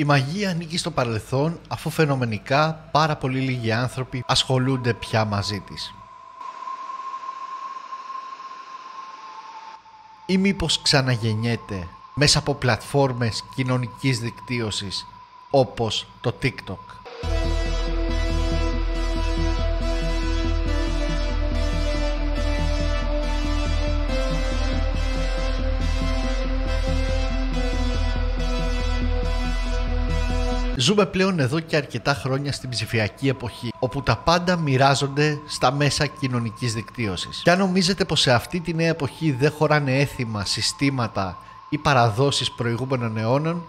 Η μαγεία ανήκει στο παρελθόν, αφού φαινομενικά πάρα πολύ λίγοι άνθρωποι ασχολούνται πια μαζί της. Ή μήπως ξαναγεννιέται μέσα από πλατφόρμες κοινωνικής δικτύωσης όπως το TikTok. Ζούμε πλέον εδώ και αρκετά χρόνια στην ψηφιακή εποχή, όπου τα πάντα μοιράζονται στα μέσα κοινωνικής δικτύωσης. Και αν νομίζετε πως σε αυτή τη νέα εποχή δεν χωράνε έθιμα, συστήματα ή παραδόσεις προηγούμενων αιώνων,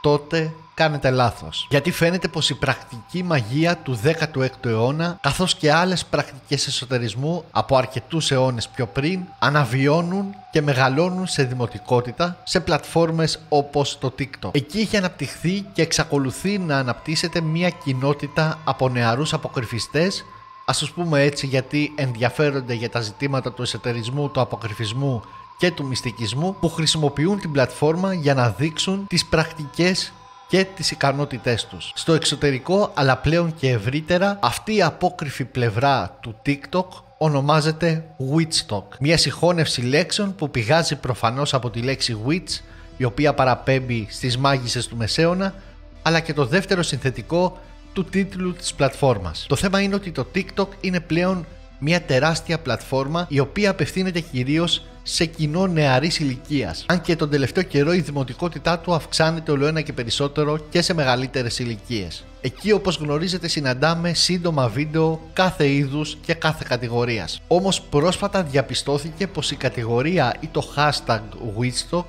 τότε κάνετε λάθος. Γιατί φαίνεται πως η πρακτική μαγεία του 16ου αιώνα, καθώς και άλλες πρακτικές εσωτερισμού από αρκετούς αιώνες πιο πριν, αναβιώνουν και μεγαλώνουν σε δημοτικότητα σε πλατφόρμες όπως το TikTok. Εκεί έχει αναπτυχθεί και εξακολουθεί να αναπτύσσεται μια κοινότητα από νεαρούς αποκρυφιστές, ας τους πούμε έτσι γιατί ενδιαφέρονται για τα ζητήματα του εσωτερισμού, του αποκρυφισμού και του μυστικισμού, που χρησιμοποιούν την πλατφόρμα για να δείξουν τις πρακτικές και τις ικανότητές τους. Στο εξωτερικό, αλλά πλέον και ευρύτερα, αυτή η απόκρυφη πλευρά του TikTok ονομάζεται WitchTok. Μια συγχώνευση λέξεων που πηγάζει προφανώς από τη λέξη witch, η οποία παραπέμπει στις μάγισσες του Μεσαίωνα, αλλά και το δεύτερο συνθετικό του τίτλου της πλατφόρμας. Το θέμα είναι ότι το TikTok είναι πλέον μια τεράστια πλατφόρμα η οποία απευθύνεται κυρίως σε κοινό νεαρής ηλικίας. Αν και τον τελευταίο καιρό η δημοτικότητά του αυξάνεται ολοένα και περισσότερο και σε μεγαλύτερες ηλικίες. Εκεί, όπως γνωρίζετε, συναντάμε σύντομα βίντεο κάθε είδους και κάθε κατηγορίας. Όμως πρόσφατα διαπιστώθηκε πως η κατηγορία ή το hashtag WitchTok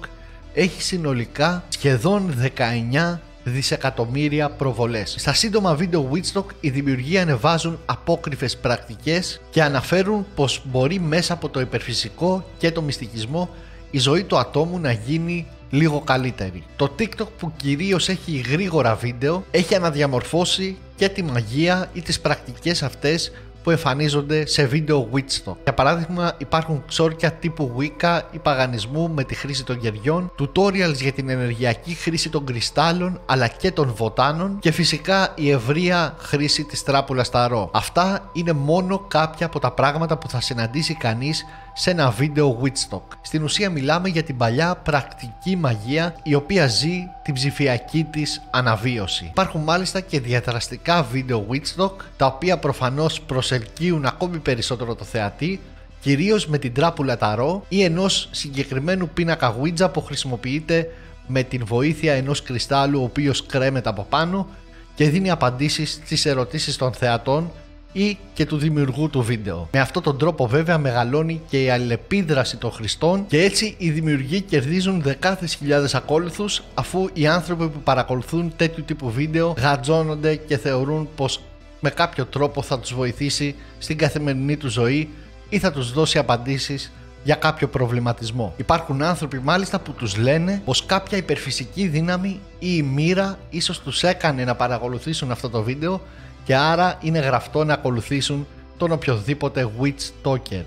έχει συνολικά σχεδόν 19 δισεκατομμύρια προβολές. Στα σύντομα βίντεο WitchTok οι δημιουργοί ανεβάζουν απόκρυφες πρακτικές και αναφέρουν πως μπορεί μέσα από το υπερφυσικό και το μυστικισμό η ζωή του ατόμου να γίνει λίγο καλύτερη. Το TikTok, που κυρίως έχει γρήγορα βίντεο, έχει αναδιαμορφώσει και τη μαγεία ή τις πρακτικές αυτές που εμφανίζονται σε βίντεο WitchTok. Για παράδειγμα, υπάρχουν ξόρκια τύπου Wicca ή παγανισμού με τη χρήση των γεριών, tutorials για την ενεργειακή χρήση των κρυστάλλων αλλά και των βοτάνων και φυσικά η ευρεία χρήση της τράπουλας ταρό. Αυτά είναι μόνο κάποια από τα πράγματα που θα συναντήσει κανείς σε ένα βίντεο WitchTok. Στην ουσία μιλάμε για την παλιά πρακτική μαγεία, η οποία ζει την ψηφιακή της αναβίωση. Υπάρχουν μάλιστα και διαδραστικά βίντεο WitchTok, τα οποία προφανώς προσελκύουν ακόμη περισσότερο το θεατή, κυρίως με την τράπουλα ταρό ή ενός συγκεκριμένου πίνακα Ouija που χρησιμοποιείται με την βοήθεια ενός κρυστάλλου, ο οποίος κρέμεται από πάνω και δίνει απαντήσεις στις ερωτήσεις των θεατών ή και του δημιουργού του βίντεο. Με αυτόν τον τρόπο βέβαια μεγαλώνει και η αλληλεπίδραση των χρηστών και έτσι οι δημιουργοί κερδίζουν δεκάδες χιλιάδες ακόλουθους, αφού οι άνθρωποι που παρακολουθούν τέτοιου τύπου βίντεο γατζώνονται και θεωρούν πως με κάποιο τρόπο θα τους βοηθήσει στην καθημερινή του ζωή ή θα τους δώσει απαντήσεις για κάποιο προβληματισμό. Υπάρχουν άνθρωποι μάλιστα που τους λένε πως κάποια υπερφυσική δύναμη ή η μοίρα ίσως τους έκανε να παρακολουθήσουν αυτό το βίντεο και άρα είναι γραφτό να ακολουθήσουν τον οποιοδήποτε WitchToker.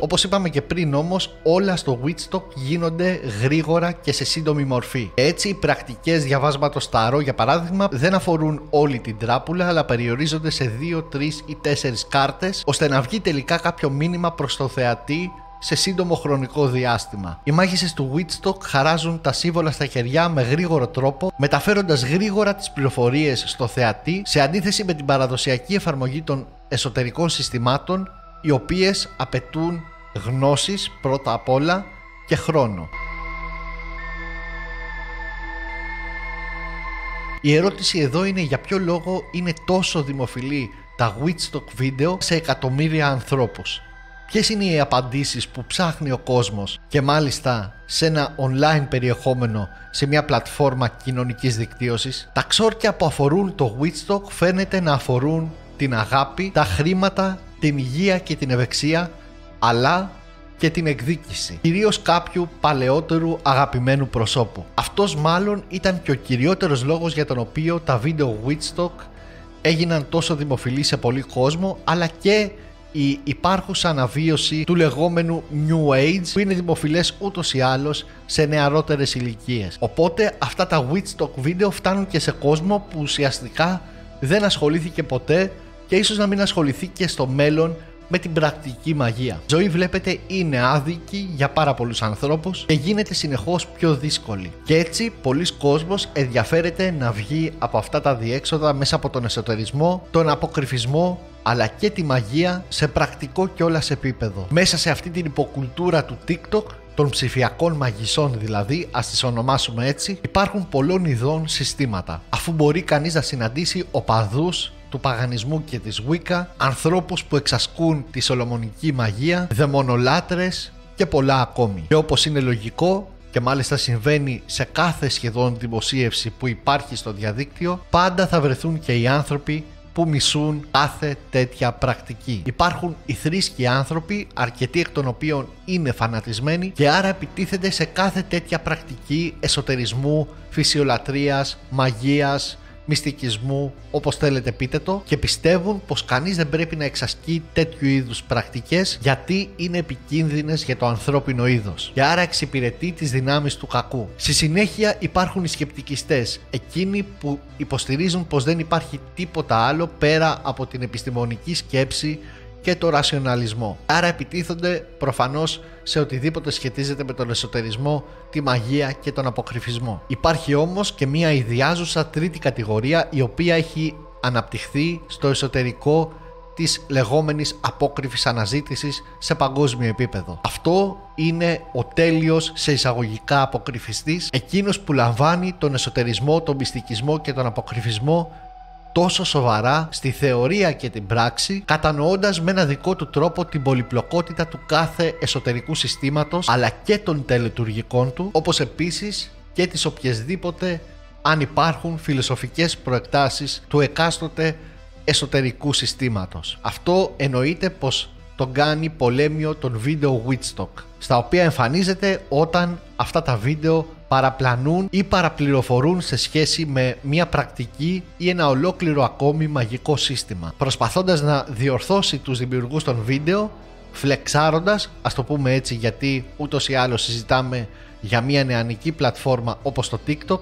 Όπως είπαμε και πριν όμως, όλα στο WitchTok γίνονται γρήγορα και σε σύντομη μορφή. Έτσι, οι πρακτικές διαβάσματος ταρό για παράδειγμα δεν αφορούν όλη την τράπουλα, αλλά περιορίζονται σε 2, 3 ή 4 κάρτες, ώστε να βγει τελικά κάποιο μήνυμα προς το θεατή σε σύντομο χρονικό διάστημα. Οι μάγισσες του WitchTok χαράζουν τα σύμβολα στα χεριά με γρήγορο τρόπο, μεταφέροντας γρήγορα τις πληροφορίες στο θεατή, σε αντίθεση με την παραδοσιακή εφαρμογή των εσωτερικών συστημάτων, οι οποίες απαιτούν γνώσεις πρώτα απ' όλα και χρόνο. Η ερώτηση εδώ είναι για ποιο λόγο είναι τόσο δημοφιλή τα WitchTok βίντεο σε εκατομμύρια ανθρώπους. Ποιες είναι οι απαντήσεις που ψάχνει ο κόσμος, και μάλιστα σε ένα online περιεχόμενο, σε μια πλατφόρμα κοινωνικής δικτύωσης? Τα ξόρκια που αφορούν το WitchTok φαίνεται να αφορούν την αγάπη, τα χρήματα, την υγεία και την ευεξία, αλλά και την εκδίκηση, κυρίως κάποιου παλαιότερου αγαπημένου προσώπου. Αυτός μάλλον ήταν και ο κυριότερος λόγος για τον οποίο τα βίντεο WitchTok έγιναν τόσο δημοφιλή σε πολύ κόσμο, αλλά και η υπάρχουσα αναβίωση του λεγόμενου New Age, που είναι δημοφιλές ούτως ή άλλως σε νεαρότερες ηλικίες. Οπότε αυτά τα Witch Talk βίντεο φτάνουν και σε κόσμο που ουσιαστικά δεν ασχολήθηκε ποτέ και ίσως να μην ασχοληθεί και στο μέλλον με την πρακτική μαγεία. Η ζωή, βλέπετε, είναι άδικη για πάρα πολλούς ανθρώπους και γίνεται συνεχώς πιο δύσκολη. Και έτσι, πολλοί κόσμος ενδιαφέρεται να βγει από αυτά τα διέξοδα μέσα από τον εσωτερισμό, τον αποκρυφισμό, αλλά και τη μαγεία σε πρακτικό κιόλας επίπεδο. Μέσα σε αυτή την υποκουλτούρα του TikTok, των ψηφιακών μαγισσών δηλαδή, ας τις ονομάσουμε έτσι, υπάρχουν πολλών ειδών συστήματα. Αφού μπορεί κανείς να συναντήσει οπαδούς του παγανισμού και της Wicca, ανθρώπους που εξασκούν τη σολομονική μαγεία, δαιμονολάτρες και πολλά ακόμη. Και όπως είναι λογικό, και μάλιστα συμβαίνει σε κάθε σχεδόν δημοσίευση που υπάρχει στο διαδίκτυο, πάντα θα βρεθούν και οι άνθρωποι που μισούν κάθε τέτοια πρακτική. Υπάρχουν οι θρήσκοι άνθρωποι, αρκετοί εκ των οποίων είναι φανατισμένοι και άρα επιτίθενται σε κάθε τέτοια πρακτική εσωτερισμού, φυσιολατρίας, μαγείας, μυστικισμού, όπως θέλετε πείτε το, και πιστεύουν πως κανείς δεν πρέπει να εξασκεί τέτοιου είδους πρακτικές γιατί είναι επικίνδυνες για το ανθρώπινο είδος και άρα εξυπηρετεί τις δυνάμεις του κακού. Στη συνέχεια υπάρχουν οι σκεπτικιστές, εκείνοι που υποστηρίζουν πως δεν υπάρχει τίποτα άλλο πέρα από την επιστημονική σκέψη και το ρασιοναλισμό. Άρα επιτίθονται προφανώς σε οτιδήποτε σχετίζεται με τον εσωτερισμό, τη μαγεία και τον αποκρυφισμό. Υπάρχει όμως και μια ιδιάζουσα τρίτη κατηγορία, η οποία έχει αναπτυχθεί στο εσωτερικό της λεγόμενης απόκρυφης αναζήτησης σε παγκόσμιο επίπεδο. Αυτό είναι ο τέλειος σε εισαγωγικά αποκρυφιστής, εκείνος που λαμβάνει τον εσωτερισμό, τον μυστικισμό και τον αποκρυφισμό τόσο σοβαρά στη θεωρία και την πράξη, κατανοώντας με ένα δικό του τρόπο την πολυπλοκότητα του κάθε εσωτερικού συστήματος αλλά και των τελετουργικών του, όπως επίσης και τις οποιασδήποτε αν υπάρχουν φιλοσοφικές προεκτάσεις του εκάστοτε εσωτερικού συστήματος. Αυτό εννοείται πως τον κάνει πολέμιο των βίντεο WitchTok, στα οποία εμφανίζεται όταν αυτά τα βίντεο παραπλανούν ή παραπληροφορούν σε σχέση με μια πρακτική ή ένα ολόκληρο ακόμη μαγικό σύστημα, προσπαθώντας να διορθώσει τους δημιουργούς των βίντεο, φλεξάροντας, ας το πούμε έτσι, γιατί ούτως ή άλλως συζητάμε για μια νεανική πλατφόρμα όπως το TikTok,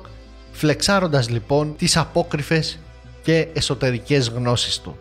φλεξάροντας λοιπόν τις απόκρυφες και εσωτερικές γνώσεις του.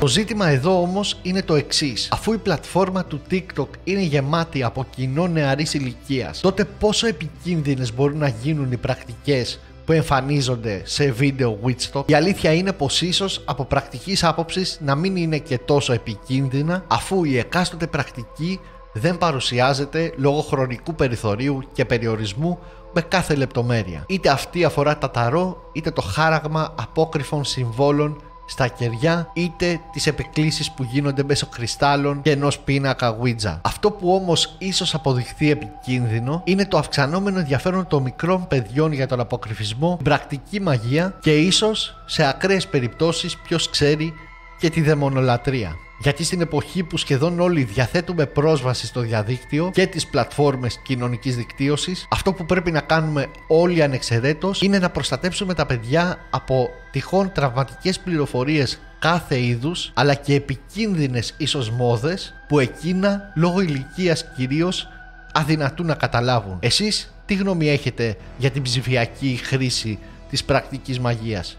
Το ζήτημα εδώ όμως είναι το εξής. Αφού η πλατφόρμα του TikTok είναι γεμάτη από κοινό νεαρής ηλικίας, τότε πόσο επικίνδυνες μπορούν να γίνουν οι πρακτικές που εμφανίζονται σε βίντεο WitchTok? Η αλήθεια είναι πως ίσως από πρακτικής άποψης να μην είναι και τόσο επικίνδυνα, αφού η εκάστοτε πρακτική δεν παρουσιάζεται λόγω χρονικού περιθωρίου και περιορισμού με κάθε λεπτομέρεια. Είτε αυτή αφορά τα ταρό, είτε το χάραγμα απόκρυφων συμβόλων στα κεριά, είτε τις επικλήσεις που γίνονται μέσω κρυστάλλων και ενός πίνακα Ouija. Αυτό που όμως ίσως αποδειχθεί επικίνδυνο είναι το αυξανόμενο ενδιαφέρον των μικρών παιδιών για τον αποκρυφισμό, την πρακτική μαγεία και ίσως σε ακραίες περιπτώσεις, ποιος ξέρει, και τη δαιμονολατρεία. Γιατί στην εποχή που σχεδόν όλοι διαθέτουμε πρόσβαση στο διαδίκτυο και τις πλατφόρμες κοινωνικής δικτύωσης, αυτό που πρέπει να κάνουμε όλοι ανεξαιρέτως είναι να προστατέψουμε τα παιδιά από τυχόν τραυματικές πληροφορίες κάθε είδους, αλλά και επικίνδυνες ίσως μόδες που εκείνα λόγω ηλικίας κυρίως αδυνατούν να καταλάβουν. Εσείς τι γνώμη έχετε για την ψηφιακή χρήση της πρακτικής μαγείας?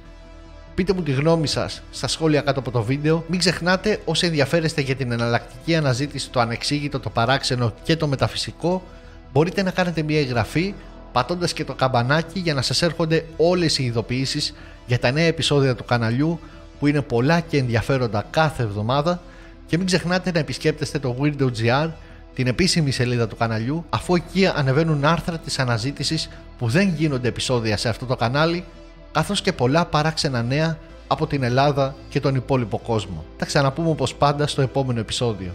Πείτε μου τη γνώμη σας στα σχόλια κάτω από το βίντεο. Μην ξεχνάτε, όσοι ενδιαφέρεστε για την εναλλακτική αναζήτηση, το ανεξήγητο, το παράξενο και το μεταφυσικό, μπορείτε να κάνετε μια εγγραφή πατώντας και το καμπανάκι για να σας έρχονται όλες οι ειδοποιήσεις για τα νέα επεισόδια του καναλιού, που είναι πολλά και ενδιαφέροντα κάθε εβδομάδα, και μην ξεχνάτε να επισκέπτεστε το Weirdo.gr, την επίσημη σελίδα του καναλιού, αφού εκεί ανεβαίνουν άρθρα της αναζήτησης που δεν γίνονται επεισόδια σε αυτό το κανάλι, καθώς και πολλά παράξενα νέα από την Ελλάδα και τον υπόλοιπο κόσμο. Θα ξαναπούμε όπως πάντα στο επόμενο επεισόδιο.